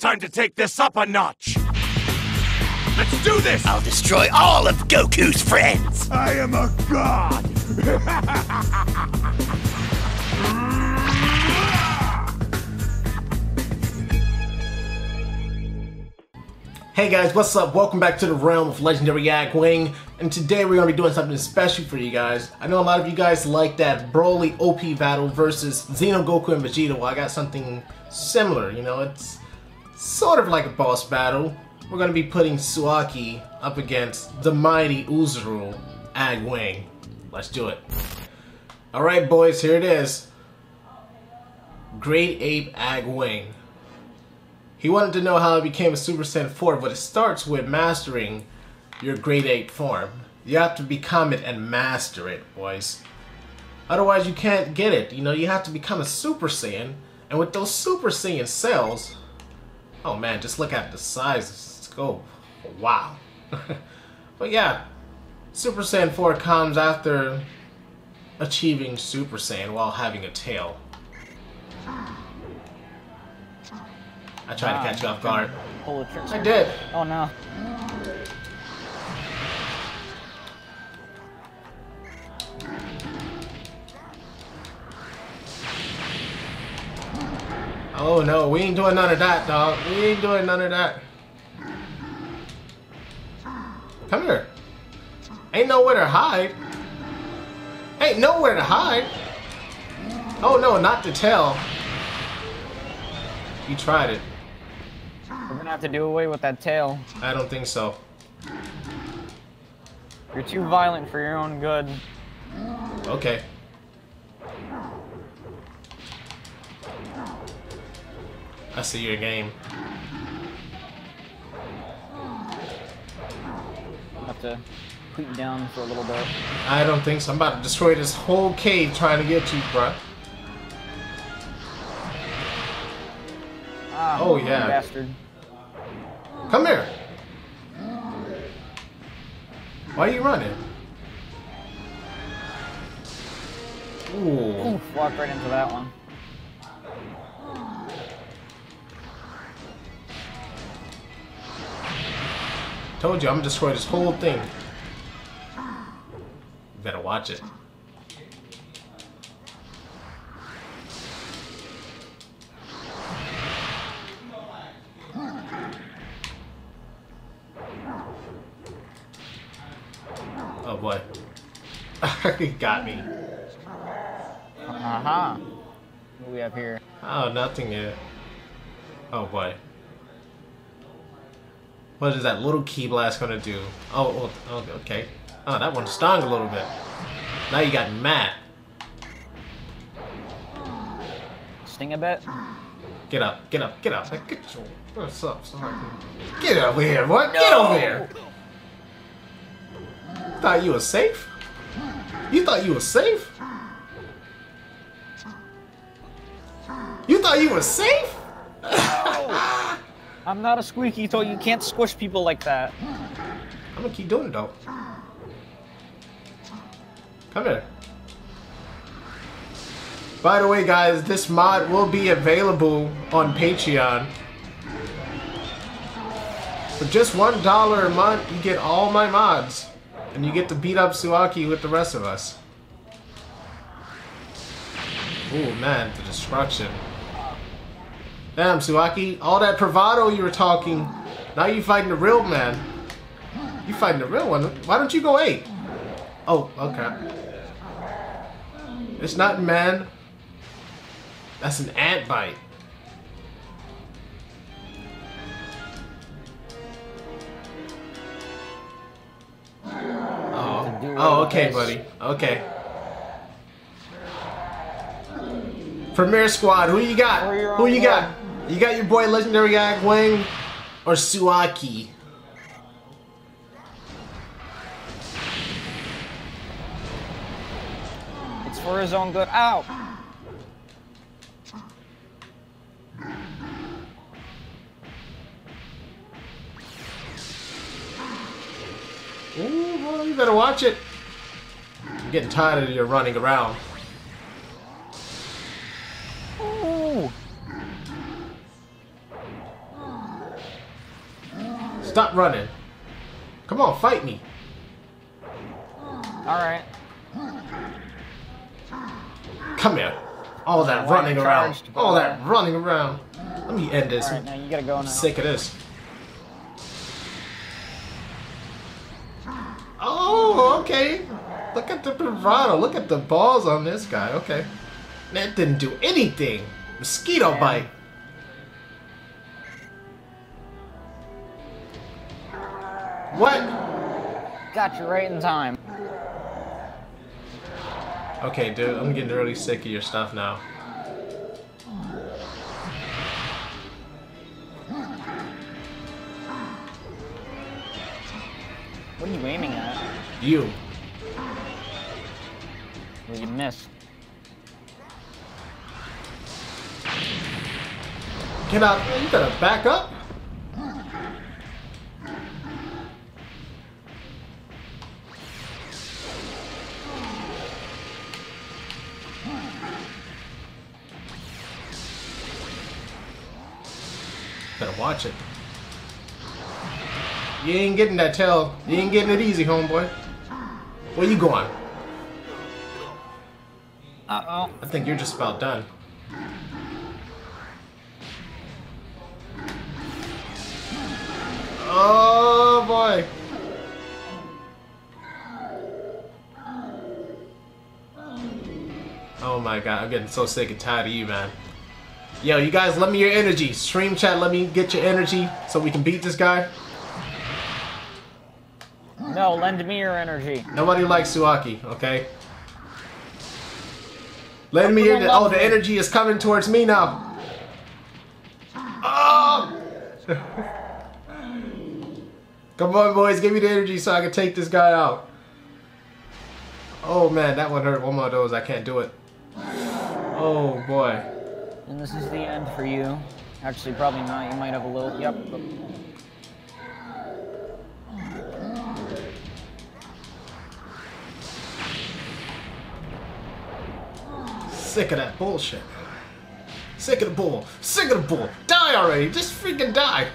Time to take this up a notch! Let's do this! I'll destroy all of Goku's friends! I am a god! Hey guys, what's up? Welcome back to the realm of Legendary Agwang, and today we're going to be doing something special for you guys. I know a lot of you guys like that Broly OP battle versus Xeno, Goku, and Vegeta. Well, I got something similar, you know, it's sort of like a boss battle. We're going to be putting Suaki up against the mighty Ozaru Agwang. Let's do it. Alright boys, here it is. Great Ape Agwang. He wanted to know how I became a Super Saiyan 4, but it starts with mastering your Great Ape form. You have to become it and master it, boys. Otherwise you can't get it. You know, you have to become a Super Saiyan, and with those Super Saiyan cells, oh man, just look at the size of the scope. Wow. But yeah, Super Saiyan 4 comes after achieving Super Saiyan while having a tail. I tried to catch you off guard. I did. Oh no. Oh no, we ain't doing none of that, dog. We ain't doing none of that. Come here. Ain't nowhere to hide. Ain't nowhere to hide. Oh no, not the tail. You tried it. We're gonna have to do away with that tail. I don't think so. You're too violent for your own good. Okay. I see your game. I'll have to put you down for a little bit. I don't think so. I'm about to destroy this whole cave trying to get you, bruh. Oh yeah. Bastard. Come here. Why are you running? Ooh. Oof, walk right into that one. Told you, I'm gonna destroy this whole thing. You better watch it. Oh boy. He got me. Uh-huh. What do we have here? Oh, nothing yet. Oh boy. What is that little key blast gonna do? Oh, okay. Oh, that one stung a little bit. Now you got mad. Sting a bit? Get up, get up, get up. What's up? Sorry. Get over here, what? No! Get over here! Thought you were safe? You thought you were safe? You thought you were safe? I'm not a squeaky toy. You can't squish people like that. I'm gonna keep doing it though. Come here. By the way, guys, this mod will be available on Patreon. For just $1 a month, you get all my mods, and you get to beat up Suaki with the rest of us. Oh man, the destruction. Damn, Suaki, all that bravado you were talking, now you fighting the real man. You fighting the real one. Why don't you go 8? Oh, okay. It's not man. That's an ant bite. Oh, oh okay, buddy. Okay. Premier Squad, who you got? Who you got? You got your boy Legendary Agwang or Suaki? It's for his own good. Ow! Ooh, well, you better watch it. I'm getting tired of your running around. Ooh. Stop running. Come on, fight me. Alright. Come here. All that running around. All that running around. Let me end this. Right, now you gotta go now. I'm sick of this. Oh, okay. Look at the bravado. Look at the balls on this guy. Okay. That didn't do anything. Mosquito bite. What? Got you right in time. Okay, dude, I'm getting really sick of your stuff now. What are you aiming at? You. Well, you missed. Get out. You better back up. Better watch it. You ain't getting that tail. You ain't getting it easy, homeboy. Where you going? Uh-oh. I think you're just about done. Oh, boy. Oh, my God. I'm getting so sick and tired of you, man. Yo, you guys, let me your energy. Stream chat, let me get your energy so we can beat this guy. No, lend me your energy. Nobody likes Suaki, okay? Lend me your energy. Oh, the energy is coming towards me now. Oh! Come on, boys. Give me the energy so I can take this guy out. Oh, man. That one hurt. One more of those. I can't do it. Oh, boy. And this is the end for you. Actually, probably not. You might have a little... Yep. Sick of that bullshit. Sick of the bull. Sick of the bull. Die already. Just freaking die.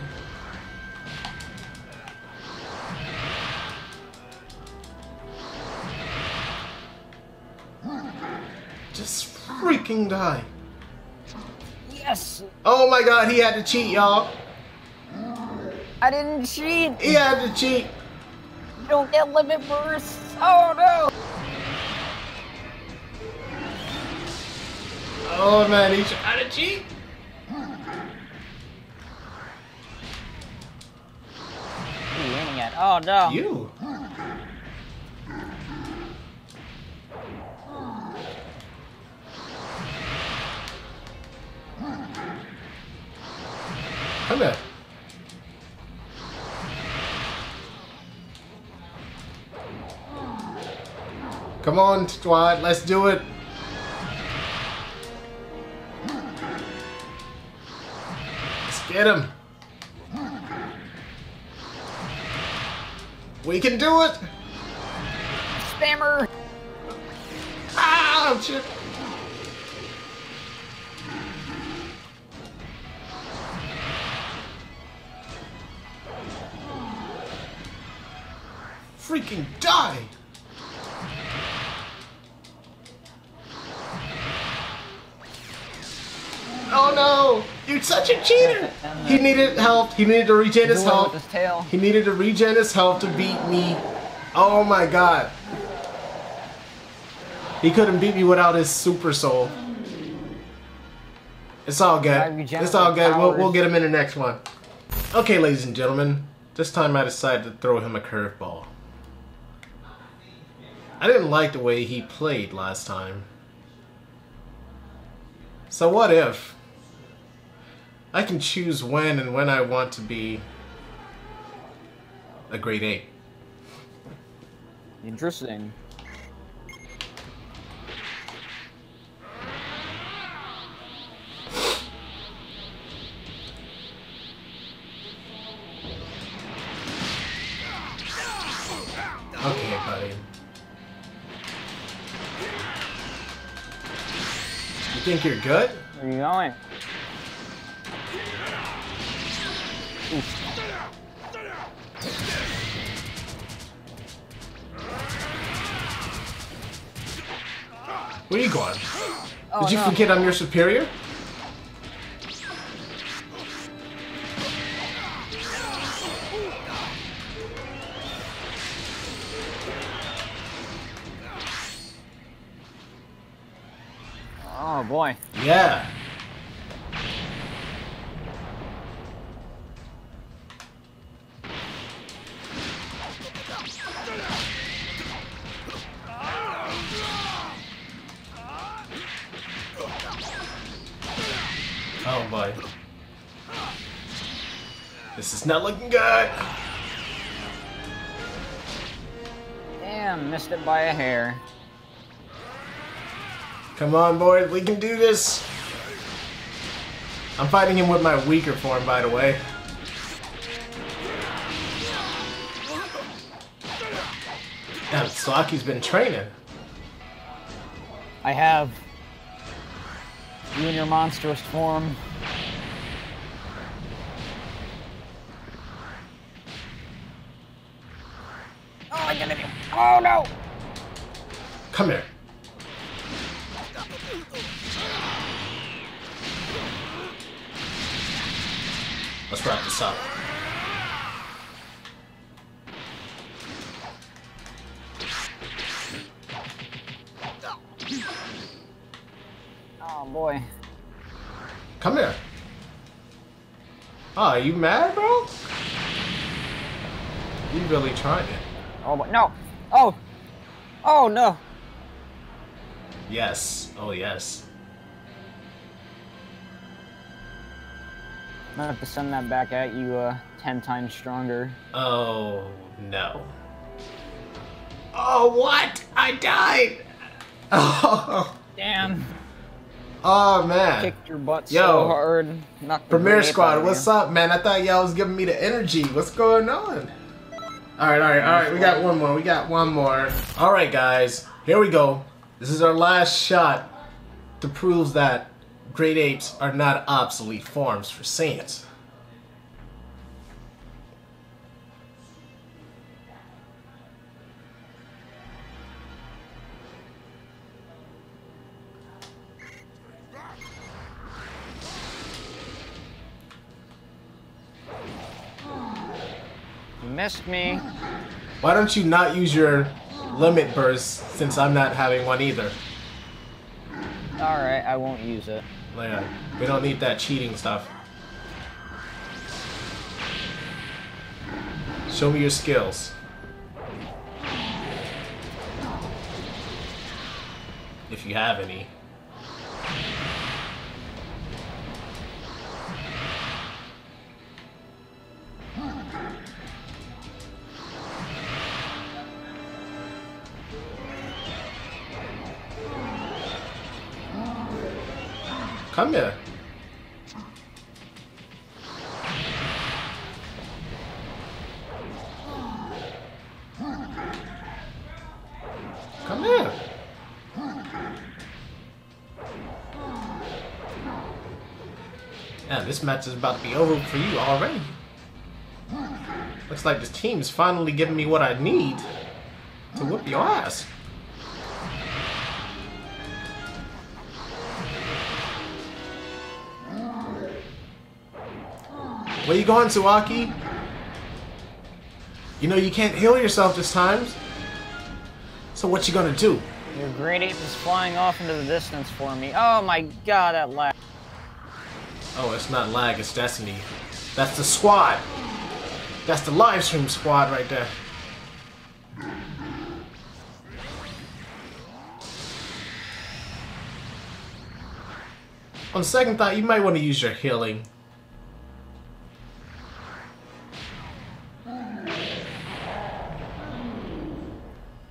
Just freaking die. Yes. Oh my God, he had to cheat, y'all. I didn't cheat. He had to cheat. Don't get limit bursts. Oh no. Oh man, he tried to cheat. What are you aiming at? Oh no. You. Come here. Come on, squad, let's do it. Let's get him. We can do it. Spammer. Ah, shit. Freaking die! Oh no! You're such a cheater! He needed help. He needed to regen his health. He needed to regen his health to beat me. Oh my God! He couldn't beat me without his super soul. It's all good. It's all good. We'll get him in the next one. Okay, ladies and gentlemen. This time I decided to throw him a curveball. I didn't like the way he played last time. So what if I can choose when and when I want to be a grade 8? Interesting. Okay, buddy. You think you're good? Where are you going? Oof. Where are you going? Oh, did you forget I'm your superior? Oh boy. Yeah. Oh boy. This is not looking good. Damn, missed it by a hair. Come on, boys, we can do this! I'm fighting him with my weaker form, by the way. Damn, Suaki's been training. I have. You in your monstrous form. Oh, I got it. Oh, no! Come here. Let's wrap this up. Oh boy. Come here. Oh, are you mad, bro? You really tried it. Oh boy. No! Oh! Oh no! Yes. Oh yes. I'm gonna have to send that back at you 10 times stronger. Oh, no. Oh, what? I died! Oh. Damn. Oh, man. Kicked your butt so hard. Premier Squad, what's up, man? I thought y'all was giving me the energy. What's going on? Alright, alright, alright. We got one more. We got one more. Alright, guys. Here we go. This is our last shot to prove that great apes are not obsolete forms for Saiyans. You missed me. Why don't you not use your limit burst since I'm not having one either? Alright, I won't use it. Yeah, we don't need that cheating stuff. Show me your skills. If you have any. Come here. Come here. Yeah, this match is about to be over for you already. Looks like this team's finally giving me what I need to whoop your ass. Where you going, Suaki? You know you can't heal yourself this time. So what you gonna do? Your great ape is flying off into the distance for me. Oh my god, that lag. Oh, it's not lag, it's Destiny. That's the squad. That's the live stream squad right there. On second thought, you might want to use your healing.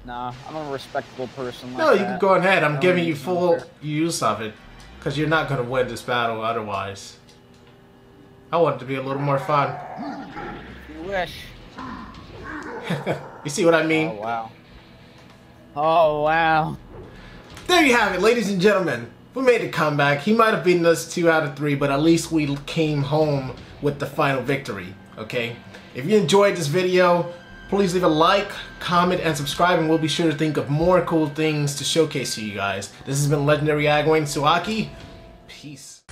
Nah, I'm a respectable person like that. No, you can go ahead. I'm giving you full use of it. Because you're not going to win this battle otherwise. I want it to be a little more fun. You wish. You see what I mean? Oh, wow. Oh, wow. There you have it, ladies and gentlemen. We made a comeback. He might have beaten us 2 out of 3, but at least we came home with the final victory. Okay? If you enjoyed this video, Please leave a like, comment, and subscribe, and we'll be sure to think of more cool things to showcase to you guys. This has been Legendary Agwang, Suaki. Peace.